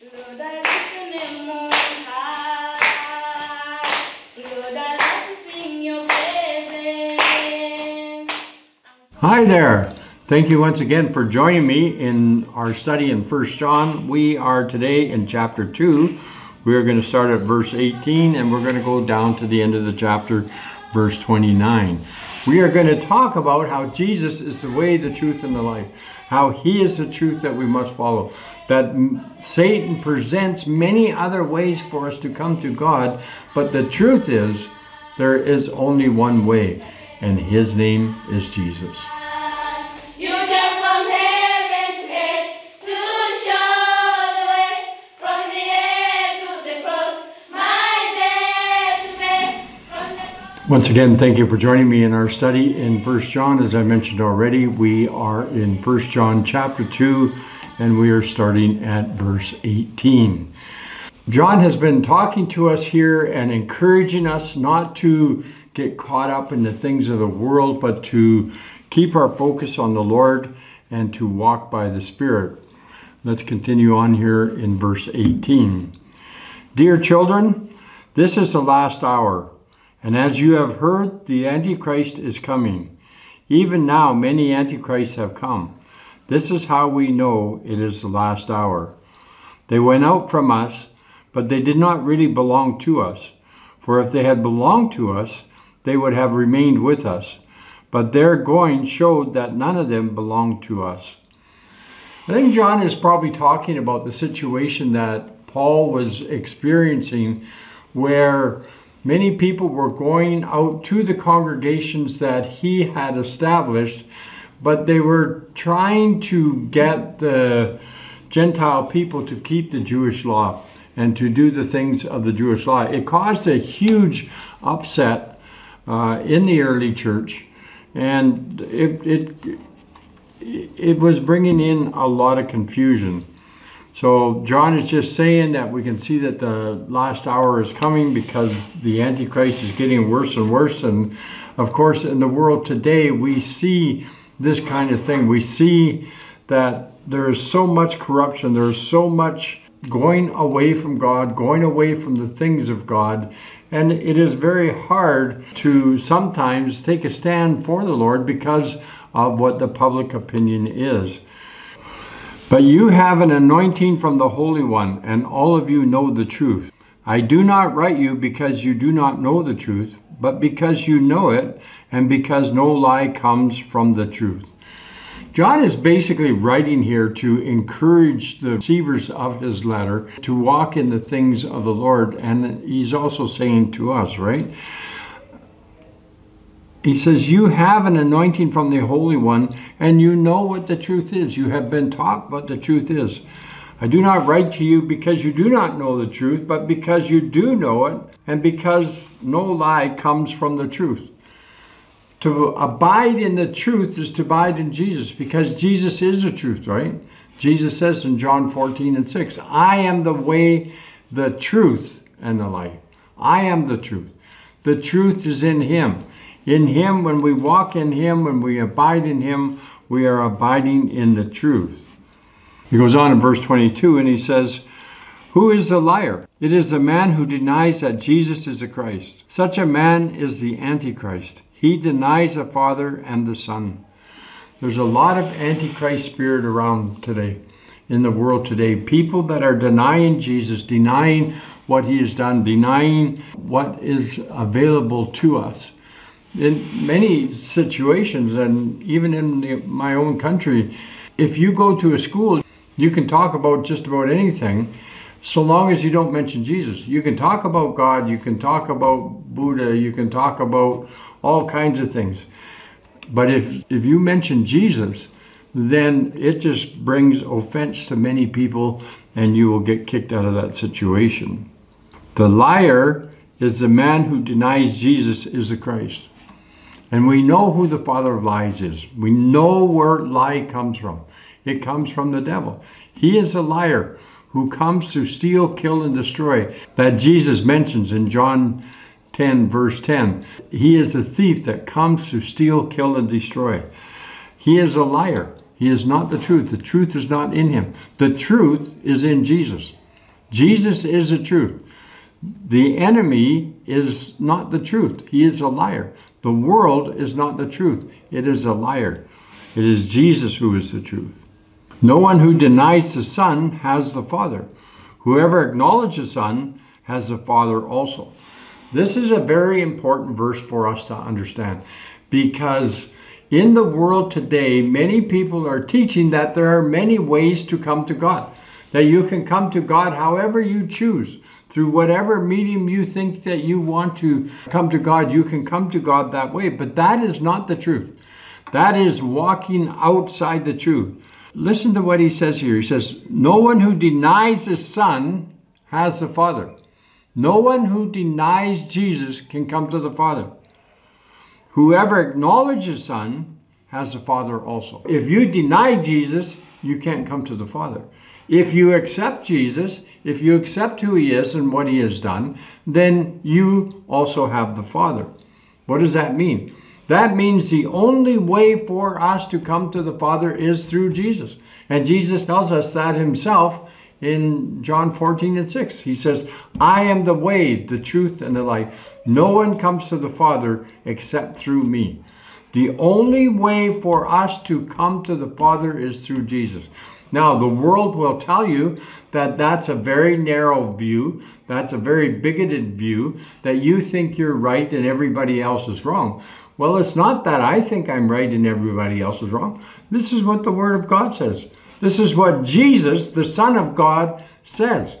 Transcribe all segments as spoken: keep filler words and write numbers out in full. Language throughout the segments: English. Lord, I lift your name on high. Lord, I love to sing your praises. Hi there. Thank you once again for joining me in our study in First John. We are today in chapter two. We are going to start at verse eighteen and we're going to go down to the end of the chapter, verse twenty-nine. We are going to talk about how Jesus is the way, the truth, and the life. How he is the truth that we must follow. That Satan presents many other ways for us to come to God, but the truth is there is only one way, and his name is Jesus. Once again, thank you for joining me in our study in First John. As I mentioned already, we are in First John chapter two, and we are starting at verse eighteen. John has been talking to us here and encouraging us not to get caught up in the things of the world, but to keep our focus on the Lord and to walk by the Spirit. Let's continue on here in verse eighteen. Dear children, this is the last hour. And as you have heard, the Antichrist is coming. Even now, many Antichrists have come. This is how we know it is the last hour. They went out from us, but they did not really belong to us. For if they had belonged to us, they would have remained with us. But their going showed that none of them belonged to us. I think John is probably talking about the situation that Paul was experiencing, where many people were going out to the congregations that he had established, but they were trying to get the Gentile people to keep the Jewish law and to do the things of the Jewish law. It caused a huge upset uh, in the early church, and it, it, it was bringing in a lot of confusion. So John is just saying that we can see that the last hour is coming because the Antichrist is getting worse and worse. And of course, in the world today, we see this kind of thing. We see that there is so much corruption. There is so much going away from God, going away from the things of God. And it is very hard to sometimes take a stand for the Lord because of what the public opinion is. But you have an anointing from the Holy One, and all of you know the truth. I do not write you because you do not know the truth, but because you know it, and because no lie comes from the truth. John is basically writing here to encourage the receivers of his letter to walk in the things of the Lord, and he's also saying to us, right? He says, you have an anointing from the Holy One, and you know what the truth is. You have been taught what the truth is. I do not write to you because you do not know the truth, but because you do know it, and because no lie comes from the truth. To abide in the truth is to abide in Jesus, because Jesus is the truth, right? Jesus says in John fourteen and six, I am the way, the truth, and the life. I am the truth. The truth is in him. In him, when we walk in him, when we abide in him, we are abiding in the truth. He goes on in verse twenty-two and he says, who is the liar? It is the man who denies that Jesus is the Christ. Such a man is the Antichrist. He denies the Father and the Son. There's a lot of Antichrist spirit around today, in the world today. People that are denying Jesus, denying what he has done, denying what is available to us. In many situations, and even in the, my own country, if you go to a school, you can talk about just about anything, so long as you don't mention Jesus. You can talk about God, you can talk about Buddha, you can talk about all kinds of things. But if, if you mention Jesus, then it just brings offense to many people, and you will get kicked out of that situation. The liar is the man who denies Jesus is the Christ. And we know who the father of lies is. We know where lie comes from. It comes from the devil. He is a liar who comes to steal, kill, and destroy, that Jesus mentions in John ten, verse ten. He is a thief that comes to steal, kill, and destroy. He is a liar. He is not the truth. The truth is not in him. The truth is in Jesus. Jesus is the truth. The enemy is not the truth. He is a liar. The world is not the truth. It is a liar. It is Jesus who is the truth. No one who denies the Son has the Father. Whoever acknowledges the Son has the Father also. This is a very important verse for us to understand, because in the world today, many people are teaching that there are many ways to come to God, that you can come to God however you choose. Through whatever medium you think that you want to come to God, you can come to God that way. But that is not the truth. That is walking outside the truth. Listen to what he says here. He says, no one who denies the Son has the Father. No one who denies Jesus can come to the Father. Whoever acknowledges the Son has the Father also. If you deny Jesus, you can't come to the Father. If you accept Jesus, if you accept who he is and what he has done, then you also have the Father. What does that mean? That means the only way for us to come to the Father is through Jesus. And Jesus tells us that himself in John fourteen and six. He says, I am the way, the truth, and the life. No one comes to the Father except through me. The only way for us to come to the Father is through Jesus. Now, the world will tell you that that's a very narrow view, that's a very bigoted view, that you think you're right and everybody else is wrong. Well, it's not that I think I'm right and everybody else is wrong. This is what the Word of God says. This is what Jesus, the Son of God, says.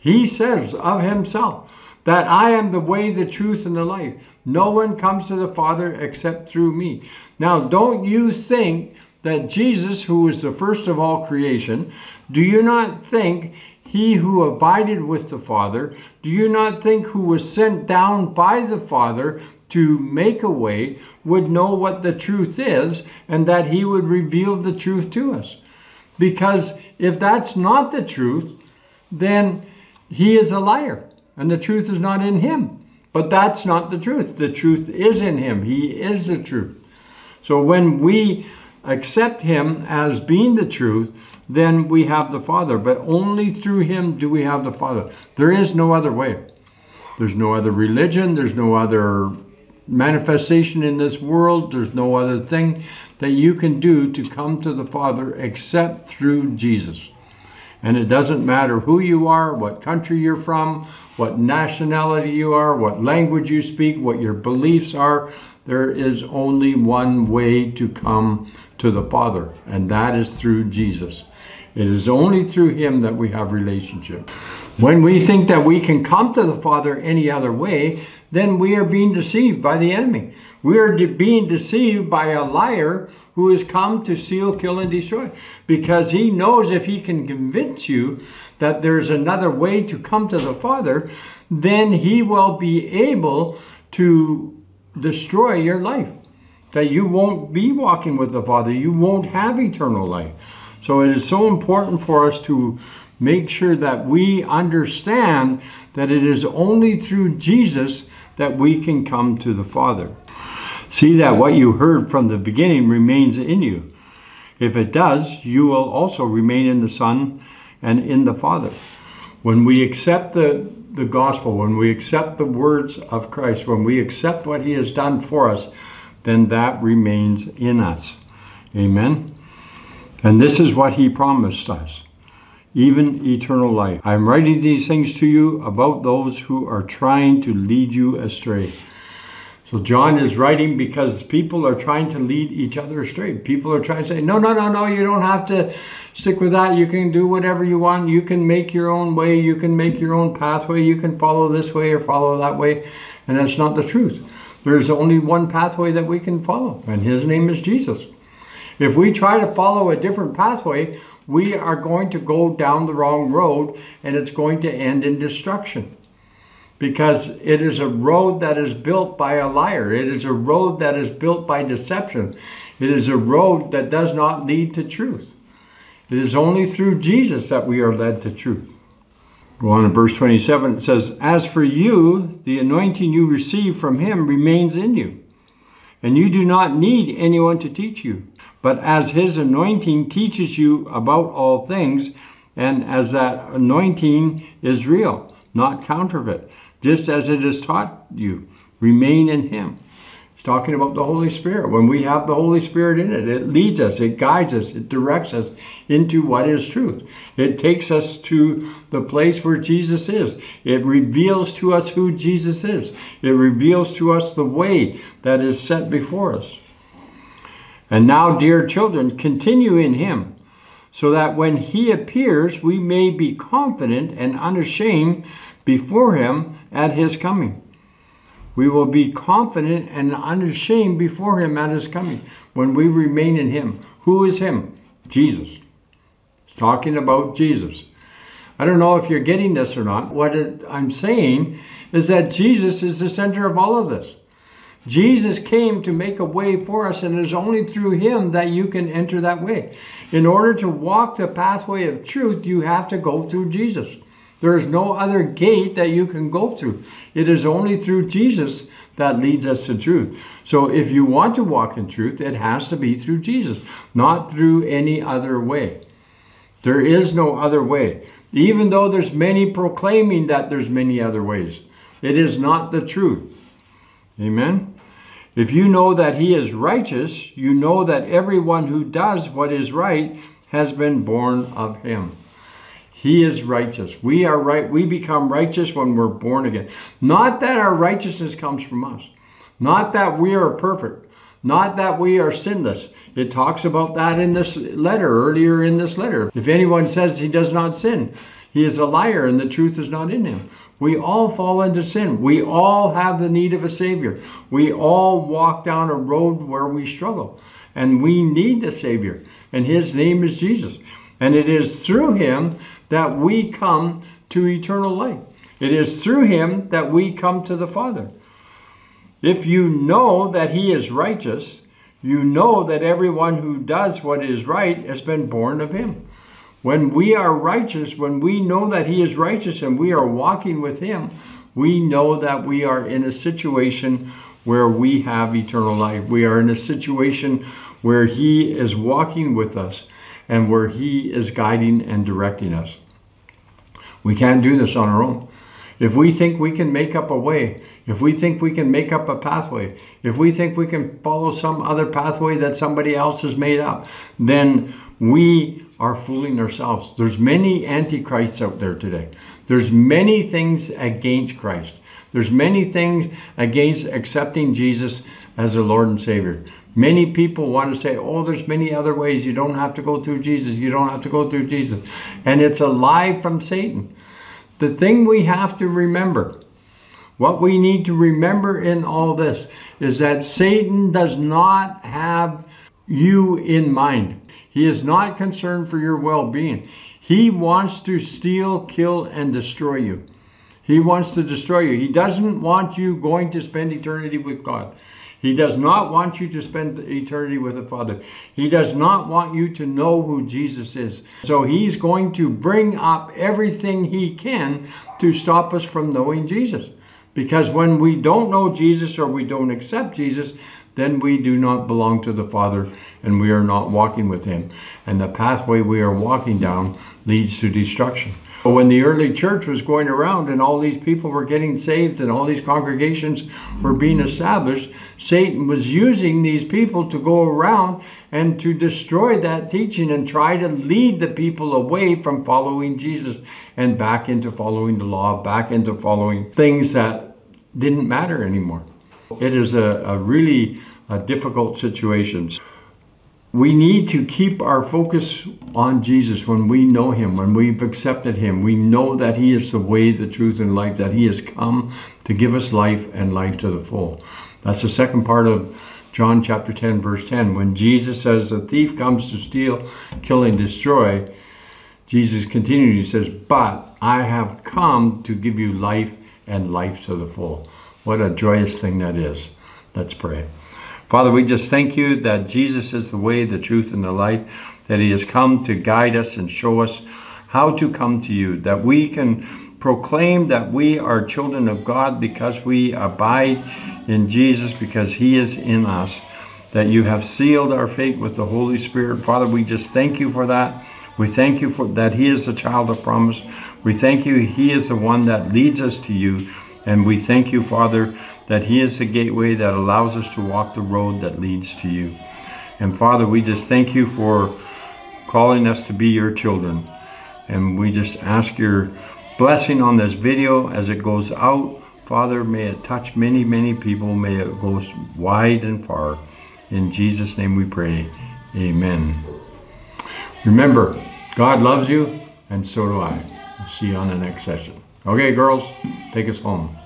He says of himself that I am the way, the truth, and the life. No one comes to the Father except through me. Now, don't you think that Jesus, who is the first of all creation, do you not think he who abided with the Father, do you not think who was sent down by the Father to make a way, would know what the truth is, and that he would reveal the truth to us? Because if that's not the truth, then he is a liar, and the truth is not in him. But that's not the truth. The truth is in him. He is the truth. So when we accept him as being the truth, then we have the Father. But only through him do we have the Father. There is no other way. There's no other religion. There's no other manifestation in this world. There's no other thing that you can do to come to the Father except through Jesus. And it doesn't matter who you are, what country you're from, what nationality you are, what language you speak, what your beliefs are. There is only one way to come to the Father, and that is through Jesus. It is only through him that we have relationship. When we think that we can come to the Father any other way, then we are being deceived by the enemy. We are de- being deceived by a liar who has come to steal, kill, and destroy. Because he knows if he can convince you that there's another way to come to the Father, then he will be able to destroy your life, that you won't be walking with the Father, you won't have eternal life. So it is so important for us to make sure that we understand that it is only through Jesus that we can come to the Father. See that what you heard from the beginning remains in you. If it does, you will also remain in the Son and in the Father. When we accept the the gospel, when we accept the words of Christ, when we accept what he has done for us, then that remains in us. Amen. And this is what he promised us, even eternal life. I am writing these things to you about those who are trying to lead you astray. So John is writing because people are trying to lead each other astray. People are trying to say, no, no, no, no, you don't have to stick with that. You can do whatever you want. You can make your own way. You can make your own pathway. You can follow this way or follow that way. And that's not the truth. There's only one pathway that we can follow, and his name is Jesus. If we try to follow a different pathway, we are going to go down the wrong road, and it's going to end in destruction. Because it is a road that is built by a liar. It is a road that is built by deception. It is a road that does not lead to truth. It is only through Jesus that we are led to truth. Go on to verse twenty-seven. It says, as for you, the anointing you receive from him remains in you, and you do not need anyone to teach you. But as his anointing teaches you about all things, and as that anointing is real, not counterfeit, just as it is taught you, remain in him. It's talking about the Holy Spirit. When we have the Holy Spirit in it, it leads us, it guides us, it directs us into what is truth. It takes us to the place where Jesus is. It reveals to us who Jesus is. It reveals to us the way that is set before us. And now, dear children, continue in him, so that when he appears, we may be confident and unashamed before him at his coming. We will be confident and unashamed before him at his coming when we remain in him. Who is him? Jesus. It's talking about Jesus. I don't know if you're getting this or not. What it, I'm saying is that Jesus is the center of all of this. Jesus came to make a way for us, and it is only through him that you can enter that way. In order to walk the pathway of truth, you have to go through Jesus. There is no other gate that you can go through. It is only through Jesus that leads us to truth. So if you want to walk in truth, it has to be through Jesus, not through any other way. There is no other way. Even though there's many proclaiming that there's many other ways, it is not the truth. Amen? If you know that he is righteous, you know that everyone who does what is right has been born of him. He is righteous. We are right. We become righteous when we're born again. Not that our righteousness comes from us. Not that we are perfect. Not that we are sinless. It talks about that in this letter, earlier in this letter. If anyone says he does not sin, he is a liar and the truth is not in him. We all fall into sin. We all have the need of a Savior. We all walk down a road where we struggle. And we need the Savior. And his name is Jesus. And it is through him that we come to eternal life. It is through him that we come to the Father. If you know that he is righteous, you know that everyone who does what is right has been born of him. When we are righteous, when we know that he is righteous and we are walking with him, we know that we are in a situation where we have eternal life. We are in a situation where he is walking with us, and where he is guiding and directing us. We can't do this on our own. If we think we can make up a way, if we think we can make up a pathway, if we think we can follow some other pathway that somebody else has made up, then we are fooling ourselves. There's many antichrists out there today. There's many things against Christ. There's many things against accepting Jesus as a Lord and Savior. Many people want to say, oh, there's many other ways. You don't have to go through Jesus. You don't have to go through Jesus. And it's a lie from Satan. The thing we have to remember, what we need to remember in all this, is that Satan does not have you in mind. He is not concerned for your well-being. He wants to steal, kill, and destroy you. He wants to destroy you. He doesn't want you going to spend eternity with God. He does not want you to spend eternity with the Father. He does not want you to know who Jesus is. So he's going to bring up everything he can to stop us from knowing Jesus. Because when we don't know Jesus or we don't accept Jesus, then we do not belong to the Father and we are not walking with him. And the pathway we are walking down leads to destruction. When the early church was going around and all these people were getting saved and all these congregations were being established, Satan was using these people to go around and to destroy that teaching and try to lead the people away from following Jesus and back into following the law, back into following things that didn't matter anymore. It is a, a really a difficult situation. We need to keep our focus on Jesus when we know him, when we've accepted him. We know that he is the way, the truth, and life, that he has come to give us life and life to the full. That's the second part of John chapter ten, verse ten. When Jesus says, the thief comes to steal, kill, and destroy, Jesus continues, he says, but I have come to give you life and life to the full. What a joyous thing that is. Let's pray. Father, we just thank you that Jesus is the way, the truth, and the light, that he has come to guide us and show us how to come to you, that we can proclaim that we are children of God because we abide in Jesus, because he is in us, that you have sealed our fate with the Holy Spirit. Father, we just thank you for that. We thank you for that he is the child of promise. We thank you he is the one that leads us to you. And we thank you, Father, that he is the gateway that allows us to walk the road that leads to you. And Father, we just thank you for calling us to be your children. And we just ask your blessing on this video as it goes out. Father, may it touch many, many people. May it go wide and far. In Jesus' name we pray. Amen. Remember, God loves you, and so do I. I'll see you on the next session. Okay, girls, take us home.